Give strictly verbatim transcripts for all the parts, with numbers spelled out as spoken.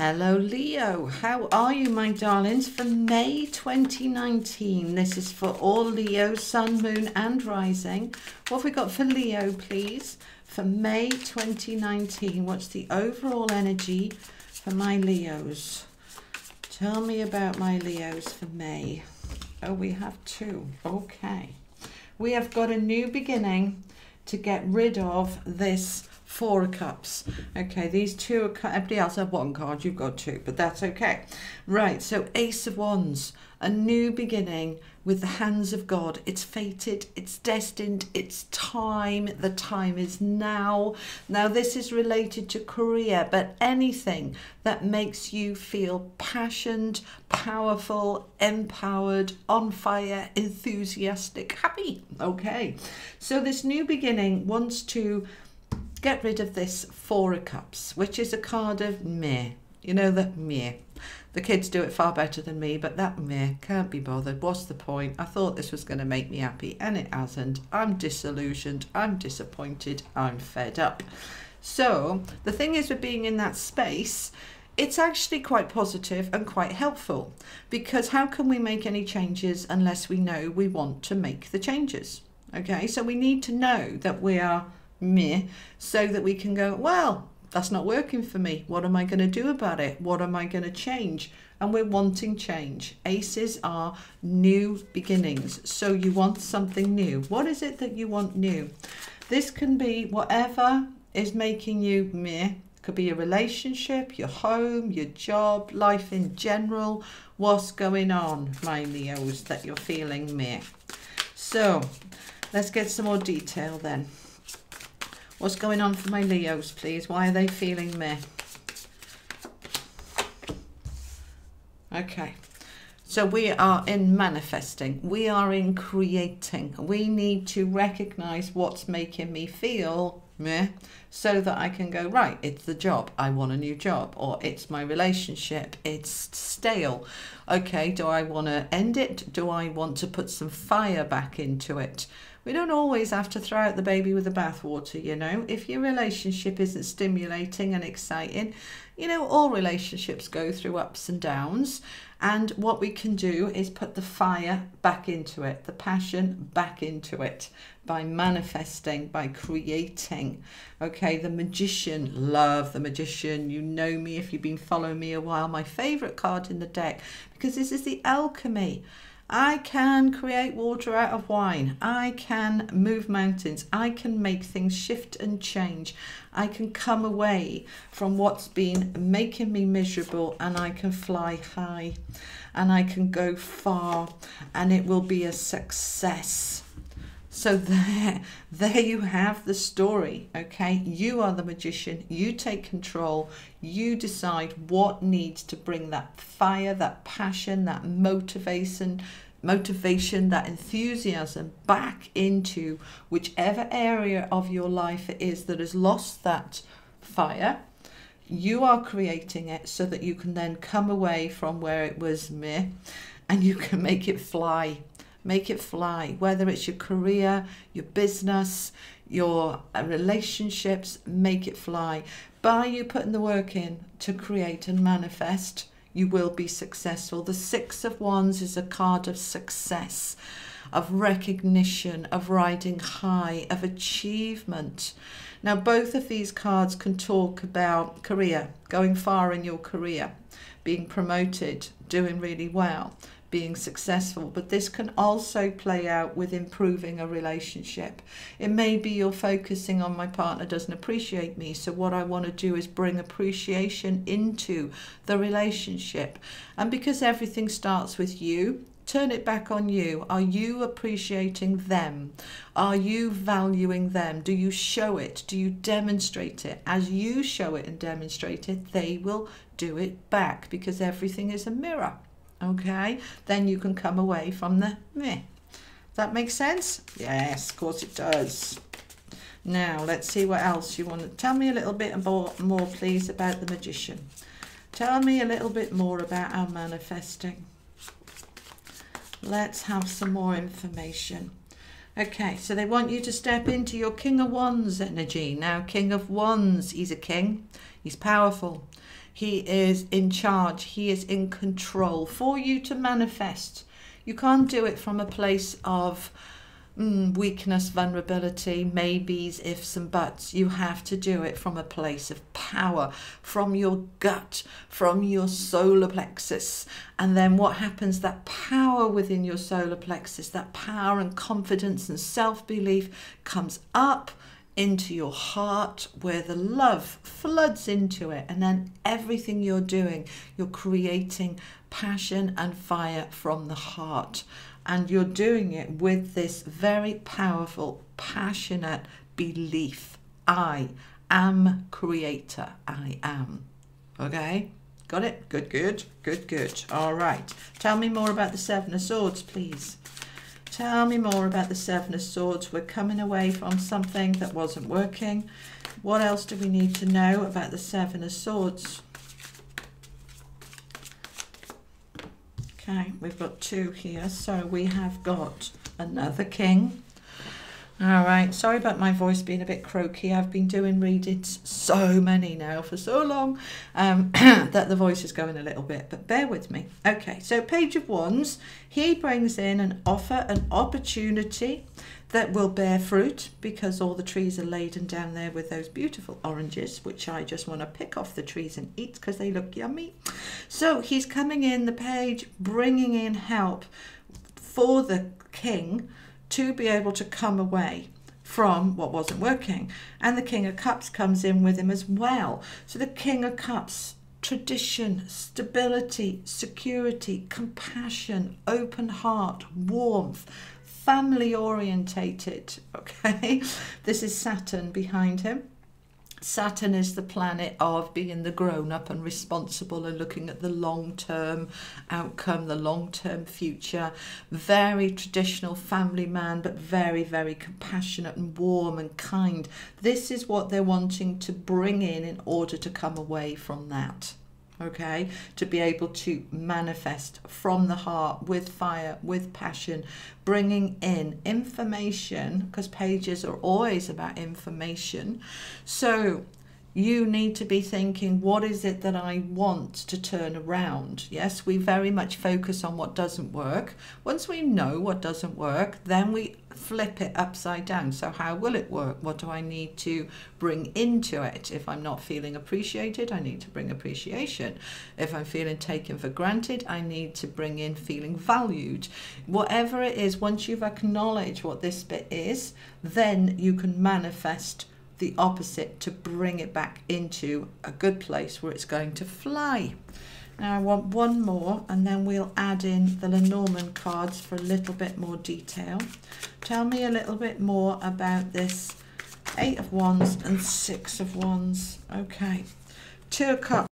Hello Leo, how are you my darlings for May twenty nineteen? This is for all Leo, sun, moon and rising. What have we got for Leo please for May twenty nineteen? What's the overall energy for my Leos? Tell me about my Leos for May. Oh, we have two. Okay. We have got a new beginning to get rid of this Four of Cups. Okay, these two are, everybody else have one card, you've got two, but that's okay. Right, so Ace of Wands, a new beginning with the hands of God. It's fated, it's destined, it's time, the time is now. Now this is related to career, but anything that makes you feel passionate, powerful, empowered, on fire, enthusiastic, happy. Okay, so this new beginning wants to get rid of this Four of Cups, which is a card of meh. You know, that meh. The kids do it far better than me, but that meh, can't be bothered. What's the point? I thought this was going to make me happy and it hasn't. I'm disillusioned. I'm disappointed. I'm fed up. So the thing is with being in that space, it's actually quite positive and quite helpful, because how can we make any changes unless we know we want to make the changes? Okay, so we need to know that we are me, so that we can go, well, that's not working for me. What am I going to do about it? What am I going to change? And we're wanting change. Aces are new beginnings. So you want something new. What is it that you want new? This can be whatever is making you me. Could be your relationship, your home, your job, life in general. What's going on, my Leos, that you're feeling me? So let's get some more detail then. What's going on for my Leos, please? Why are they feeling meh? Okay. So we are in manifesting. We are in creating. We need to recognize what's making me feel meh, so that I can go, right, it's the job. I want a new job. Or it's my relationship. It's stale. Okay, do I want to end it? Do I want to put some fire back into it? We don't always have to throw out the baby with the bathwater, you know. If your relationship isn't stimulating and exciting, you know, all relationships go through ups and downs. And what we can do is put the fire back into it, the passion back into it by manifesting, by creating. Okay, the Magician, love the Magician. You know me if you've been following me a while. My favourite card in the deck, because this is the alchemy. I can create water out of wine. I can move mountains. I can make things shift and change. I can come away from what's been making me miserable, and I can fly high and I can go far, and it will be a success. So there, there you have the story, okay? You are the Magician. You take control. You decide what needs to bring that fire, that passion, that motivation, motivation, that enthusiasm back into whichever area of your life it is that has lost that fire. You are creating it so that you can then come away from where it was meh, and you can make it fly. Make it fly, whether it's your career, your business, your relationships, make it fly. By you putting the work in to create and manifest, you will be successful. The Six of Wands is a card of success, of recognition, of riding high, of achievement. Now, both of these cards can talk about career, going far in your career, being promoted, doing really well, being successful, but this can also play out with improving a relationship. It may be you're focusing on, my partner doesn't appreciate me, so what I want to do is bring appreciation into the relationship. And because everything starts with you, turn it back on you. Are you appreciating them? Are you valuing them? Do you show it? Do you demonstrate it? As you show it and demonstrate it, they will do it back, because everything is a mirror. Okay, then you can come away from the meh. That makes sense? Yes, of course it does. Now, let's see what else you want to tell me a little bit more, more, please, about the Magician. Tell me a little bit more about our manifesting. Let's have some more information. Okay, so they want you to step into your King of Wands energy. Now, King of Wands, he's a king. He's powerful. He is in charge. He is in control for you to manifest. You can't do it from a place of mm, weakness, vulnerability, maybes, ifs and buts. You have to do it from a place of power, from your gut, from your solar plexus. And then what happens? That power within your solar plexus, that power and confidence and self-belief comes up into your heart, where the love floods into it, and then everything you're doing, you're creating passion and fire from the heart, and you're doing it with this very powerful, passionate belief. I am creator. I am. Okay, got it? Good, good, good, good. All right, tell me more about the Seven of Swords, please. Tell me more about the Seven of Swords. We're coming away from something that wasn't working. What else do we need to know about the Seven of Swords? Okay, we've got two here. So we have got another king. All right, sorry about my voice being a bit croaky. I've been doing readings so many now for so long um, that the voice is going a little bit, but bear with me. Okay, so Page of Wands, he brings in an offer, an opportunity that will bear fruit, because all the trees are laden down there with those beautiful oranges, which I just want to pick off the trees and eat because they look yummy. So he's coming in, the page, bringing in help for the king to be able to come away from what wasn't working. And the King of Cups comes in with him as well. So the King of Cups, tradition, stability, security, compassion, open heart, warmth, family orientated, okay? This is Saturn behind him. Saturn is the planet of being the grown-up and responsible and looking at the long-term outcome, the long-term future. Very traditional family man, but very, very compassionate and warm and kind. This is what they're wanting to bring in in order to come away from that, okay? To be able to manifest from the heart with fire, with passion, bringing in information, because pages are always about information. So you need to be thinking, what is it that I want to turn around? Yes, we very much focus on what doesn't work. Once we know what doesn't work, then we flip it upside down. So how will it work? What do I need to bring into it? If I'm not feeling appreciated, I need to bring appreciation. If I'm feeling taken for granted, I need to bring in feeling valued. Whatever it is, once you've acknowledged what this bit is, then you can manifest the opposite to bring it back into a good place where it's going to fly. Now I want one more, and then we'll add in the Lenormand cards for a little bit more detail. Tell me a little bit more about this Eight of Wands and Six of Wands. Okay, Two of Cups.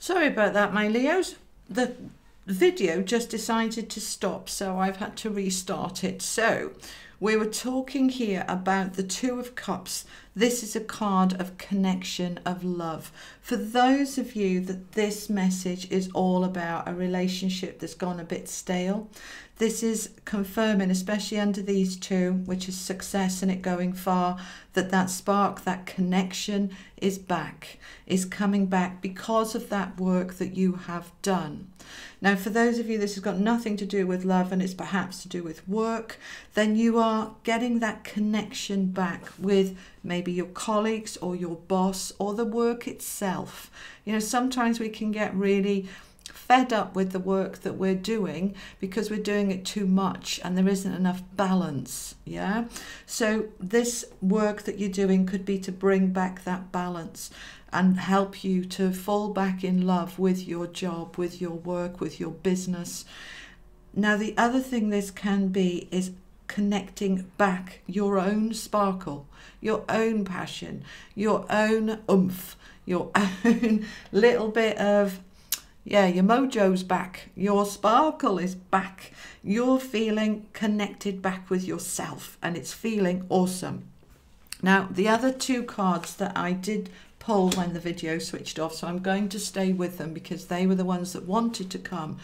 Sorry about that, my Leos. The video just decided to stop, so I've had to restart it. So we were talking here about the Two of Cups. This is a card of connection, of love. For those of you that this message is all about a relationship that's gone a bit stale, this is confirming, especially under these two, which is success and it going far, that that spark, that connection is back, is coming back because of that work that you have done. Now, for those of you this has got nothing to do with love and it's perhaps to do with work, then you are getting that connection back with maybe your colleagues or your boss or the work itself. You know, sometimes we can get really fed up with the work that we're doing because we're doing it too much and there isn't enough balance, yeah? So this work that you're doing could be to bring back that balance and help you to fall back in love with your job, with your work, with your business. Now, the other thing this can be is connecting back your own sparkle, your own passion, your own oomph, your own little bit of, yeah, your mojo's back, your sparkle is back, you're feeling connected back with yourself, and it's feeling awesome. Now, the other two cards that I did pull when the video switched off, so I'm going to stay with them because they were the ones that wanted to come,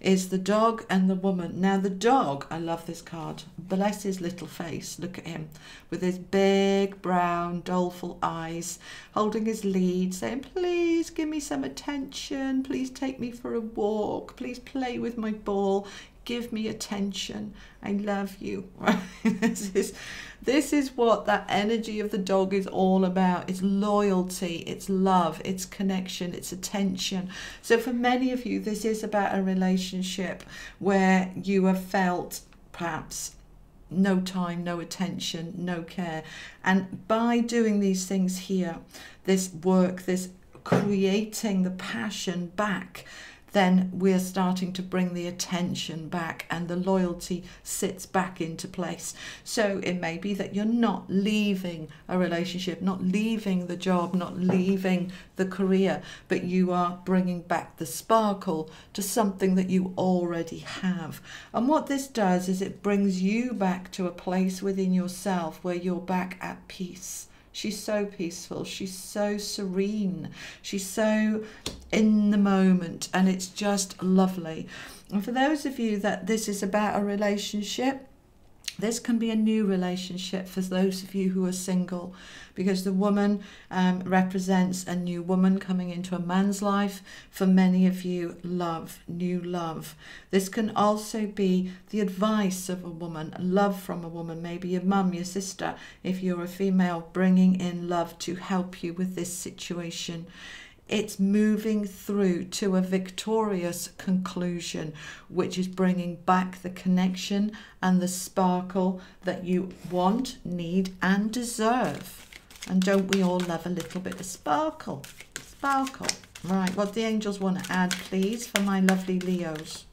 is the dog and the woman. Now the dog, I love this card. Bless his little face. Look at him with his big brown doleful eyes, holding his lead, saying, please give me some attention. Please take me for a walk. Please play with my ball. Give me attention. I love you. Right? This is, this is what that energy of the dog is all about. It's loyalty, it's love, it's connection, it's attention. So for many of you, this is about a relationship where you have felt perhaps no time, no attention, no care. And by doing these things here, this work, this creating the passion back, then we're starting to bring the attention back and the loyalty sits back into place. So it may be that you're not leaving a relationship, not leaving the job, not leaving the career, but you are bringing back the sparkle to something that you already have. And what this does is it brings you back to a place within yourself where you're back at peace. She's so peaceful, she's so serene, she's so in the moment, and it's just lovely. And for those of you that this is about a relationship, this can be a new relationship for those of you who are single, because the woman um, represents a new woman coming into a man's life. For many of you, love, new love. This can also be the advice of a woman, love from a woman, maybe your mum, your sister, if you're a female, bringing in love to help you with this situation. It's moving through to a victorious conclusion, which is bringing back the connection and the sparkle that you want, need, and deserve. And don't we all love a little bit of sparkle? Sparkle. Right, what the angels want to add, please, for my lovely Leos.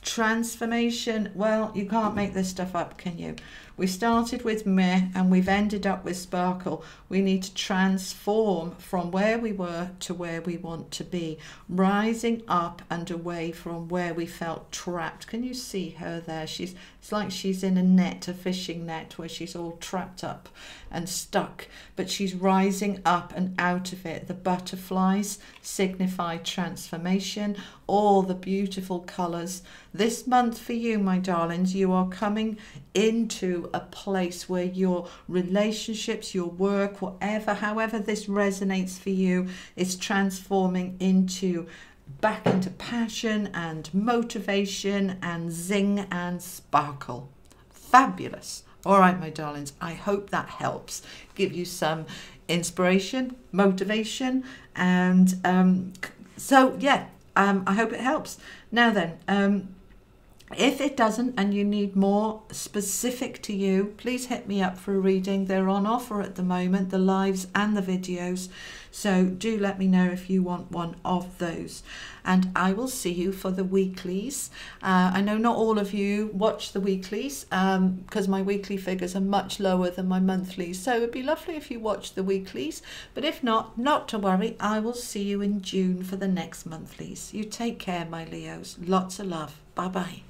Transformation. Well, you can't make this stuff up, can you? We started with meh and we've ended up with sparkle. We need to transform from where we were to where we want to be, rising up and away from where we felt trapped. Can you see her there? She's, it's like she's in a net, a fishing net, where she's all trapped up and stuck, but she's rising up and out of it. The butterflies signify transformation, all the beautiful colours. This month for you, my darlings, you are coming into a place where your relationships, your work, whatever, however this resonates for you, is transforming into back into passion and motivation and zing and sparkle. Fabulous. All right, my darlings, I hope that helps give you some inspiration, motivation, and um, so, yeah, um, I hope it helps. Now then, um, if it doesn't and you need more specific to you, please hit me up for a reading. They're on offer at the moment, the lives and the videos. So do let me know if you want one of those. And I will see you for the weeklies. Uh, I know not all of you watch the weeklies because um, my weekly figures are much lower than my monthlies. So it would be lovely if you watch the weeklies. But if not, not to worry. I will see you in June for the next monthlies. You take care, my Leos. Lots of love. Bye-bye.